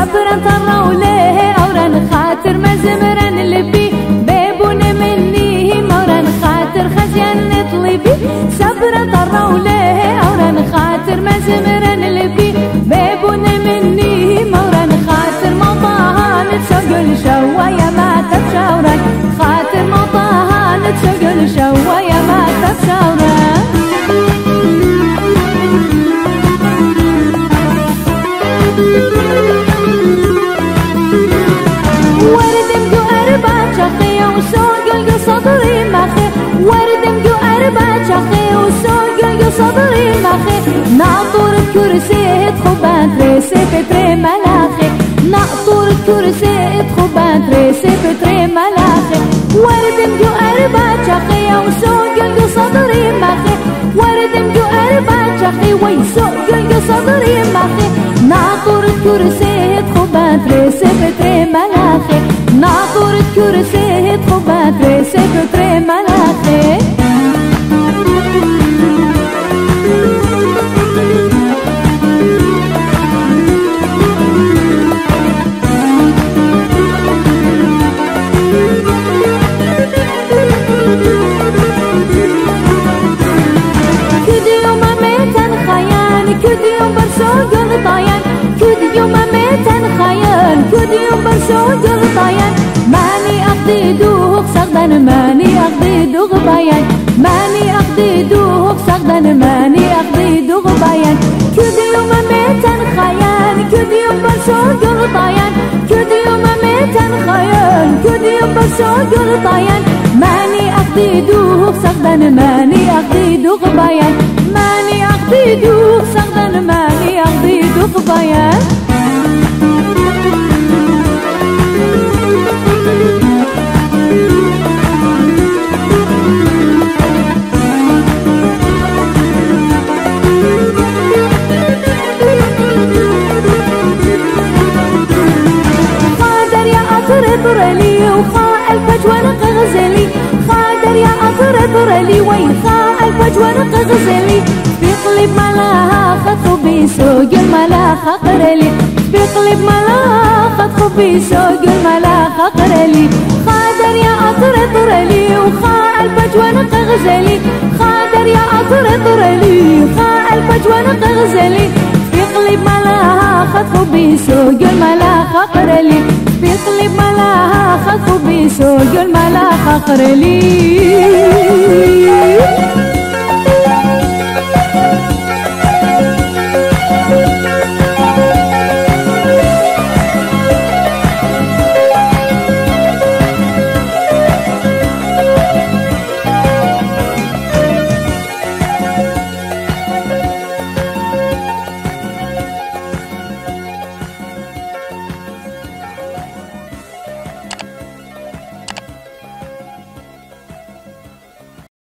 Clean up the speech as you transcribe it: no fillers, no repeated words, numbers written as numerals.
صبرا طرا وليه اوران خاطر مزمران اللي بي بابونا مني موران خاطر خزيان نطلبي صبرا طرا وليه اوران خاطر مزمران اللي بي بابونا مني موران خاطر مطاها نتسجل شوا يا ما تبشاوران خاطر مطاها نتسجل شوا يا ما تبشاوران ورد مجو أربع شقية وسوق جو صدري مخي ورد مجو أربع شقية وسوق جو صدري مخي نعطور الكرسي اتخبان تريسي بتري ملاخي نعطور الكرسي اتخبان تريسي بتري ملاخي ورد مجو أربع شقية وسوق جو صدري مخي ورد مجو أربع شقية وسوق جو صدري مخي ناطور الكرسي تخبات ريسي بتري ملاخي ناطور الكرسي تخبات ريسي بتري ملاخي ماني أقضي دوغ بيان ماني أقضي دوغ صغدان ماني أقضي دوغ بيان كل يوم ميتان خيان كل يوم برشو جلطيان كل يوم ميتان خيان كل يوم برشو جلطيان ماني أقضي دوغ صغدان ماني أقضي دوغ بيان ماني أقضي دوغ صغدان ماني أقضي دوغ بيان وخاء الفج ورق غزلي خادر يا أطرطر لي ويخاء الفج ورق غزلي بقلب ملاها خطبي سوق الملاخة قرلي بقلب ملاها خطبي سوق الملاخة قرلي خادر يا أطرطر لي وخاء الفج ورق غزلي خادر يا أطرطر لي خاء الفج ورق غزلي بقلب ملاها خطبي سوق الملاخة قرلي بقلب ملاها خطبي سوق الملاخة قرلي.